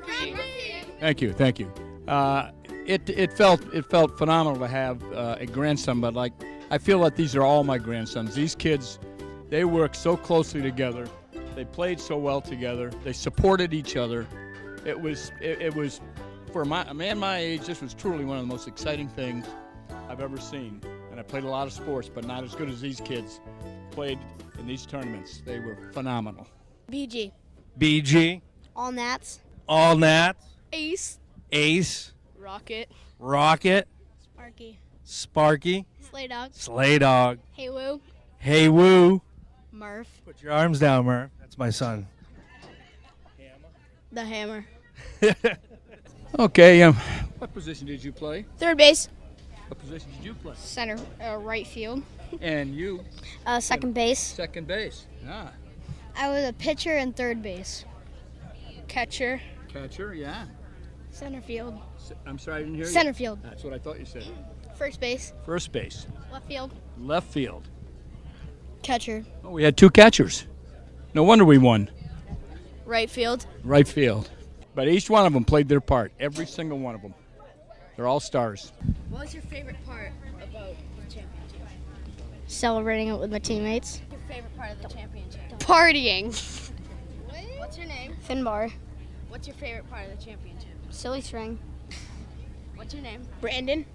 Murphy. Thank you, thank you. It felt phenomenal to have a grandson, but like I feel like these are all my grandsons. These kids, they work so closely together. They played so well together. They supported each other. It was for a man my age, this was truly one of the most exciting things I've ever seen. And I played a lot of sports, but not as good as these kids played in these tournaments. They were phenomenal. BG. BG. All Nats. All Nats. Ace. Ace. Rocket. Rocket. Sparky. Sparky. Slay Dog. Slay Dog. Heywood. Heywood. Murph. Put your arms down, Murph. That's my son. Hammer. The Hammer. Okay. What position did you play? Third base. What position did you play? Center, right field. And you? Second base. Second base. Ah. I was a pitcher and third base. Catcher. Catcher, yeah. Center field. I'm sorry, I didn't hear you. Center field. That's what I thought you said. First base. First base. Left field. Left field. Catcher. Oh, we had two catchers. No wonder we won. Right field. Right field. But each one of them played their part. Every single one of them. They're all stars. What was your favorite part about the championship? Celebrating it with my teammates. Your favorite part of the championship? Partying. What? What's your name? Finbar. What's your favorite part of the championship? Silly string. What's your name? Brandon.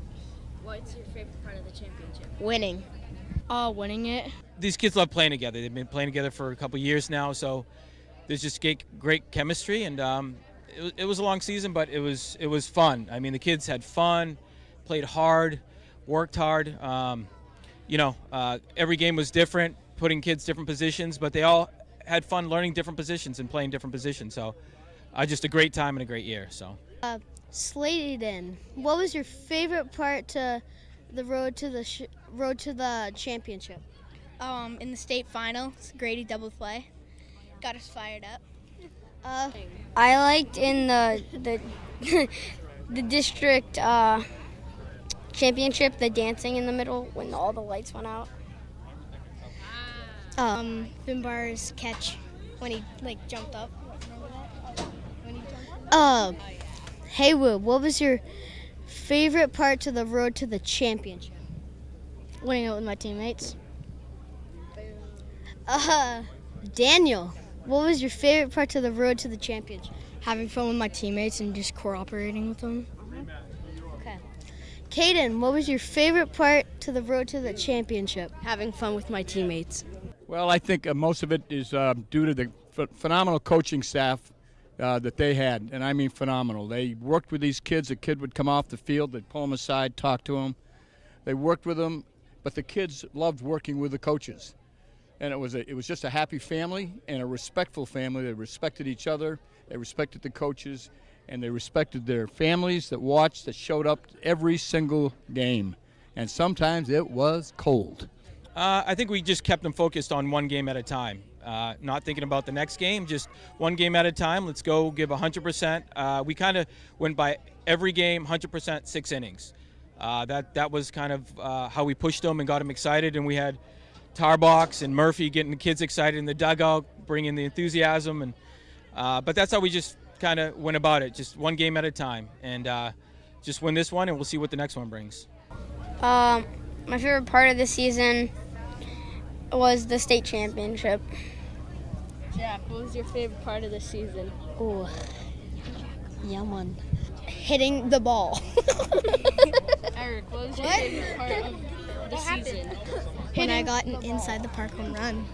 What's your favorite part of the championship? Winning. Winning it. These kids love playing together. They've been playing together for a couple years now, so there's just great chemistry, and it was a long season, but it was fun. I mean, the kids had fun, played hard, worked hard. Every game was different, putting kids different positions, but they all had fun learning different positions and playing different positions. So, just a great time and a great year. So, Sladen, what was your favorite part to the road to the championship? In the state finals, Grady double play got us fired up. I liked in the the district championship, the dancing in the middle when all the lights went out. Finbar's catch when he like jumped up. Heywood, what was your favorite part to the road to the championship? Winning it with my teammates. Daniel. What was your favorite part of the road to the championship? Having fun with my teammates and just cooperating with them. Okay. Kaden, what was your favorite part to the road to the championship? Having fun with my teammates. Well, I think most of it is due to the phenomenal coaching staff that they had, and I mean phenomenal. They worked with these kids. A kid would come off the field, they'd pull them aside, talk to them. They worked with them, but the kids loved working with the coaches. And it was just a happy family and a respectful family. They respected each other, they respected the coaches, and they respected their families that watched, that showed up every single game. And sometimes it was cold. I think we just kept them focused on one game at a time. Not thinking about the next game, just one game at a time. Let's go give 100%. We kind of went by every game, 100%, 6 innings. That was kind of how we pushed them and got them excited, and we had Tarbox and Murphy getting the kids excited in the dugout, bringing the enthusiasm, and but that's how we just kind of went about it, just one game at a time, and just win this one, and we'll see what the next one brings. My favorite part of the season was the state championship. Jack, what was your favorite part of the season? Oh, Yaman. Hitting the ball. Eric, what was your favorite part of the season? When I got an inside the park home run.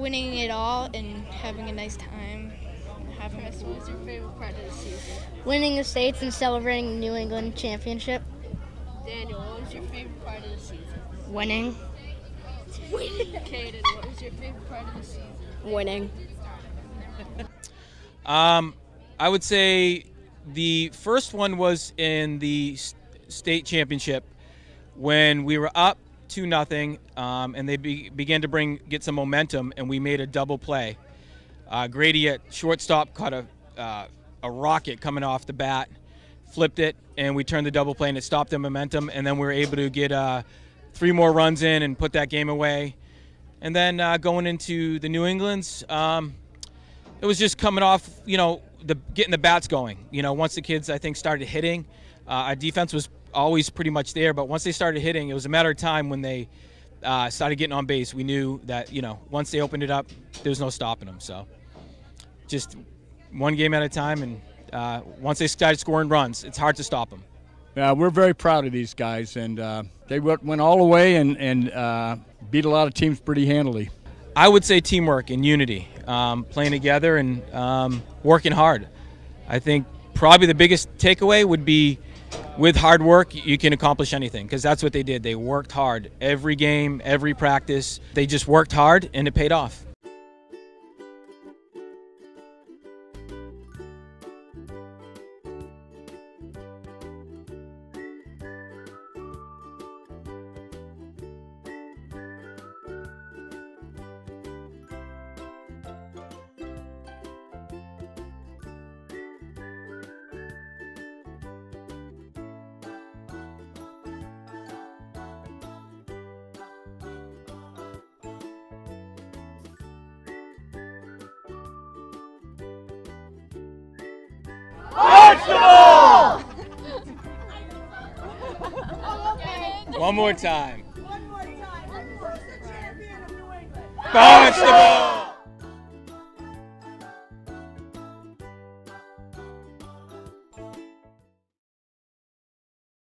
Winning it all and having a nice time. What was your favorite part of the season? Winning the states and celebrating the New England championship. Daniel, what was your favorite part of the season? Winning. Kaden, what was your favorite part of the season? Winning. I would say the first one was in the state championship when we were up 2-0, and they began to get some momentum, and we made a double play. Grady at shortstop caught a rocket coming off the bat, flipped it, and we turned the double play, and it stopped the momentum, and then we were able to get 3 more runs in and put that game away. And then going into the New England's, it was just coming off, getting the bats going. You know, once the kids, I think, started hitting, our defense was always pretty much there. But once they started hitting, it was a matter of time when they started getting on base. We knew that, you know, once they opened it up, there was no stopping them. So just one game at a time. And once they started scoring runs, it's hard to stop them. Yeah, we're very proud of these guys. And they went all the way and beat a lot of teams pretty handily. I would say teamwork and unity, playing together and working hard. I think probably the biggest takeaway would be with hard work, you can accomplish anything, because that's what they did. They worked hard every game, every practice. They just worked hard and it paid off. One more time. One more time. Who's the champion of New England? BASTABALL!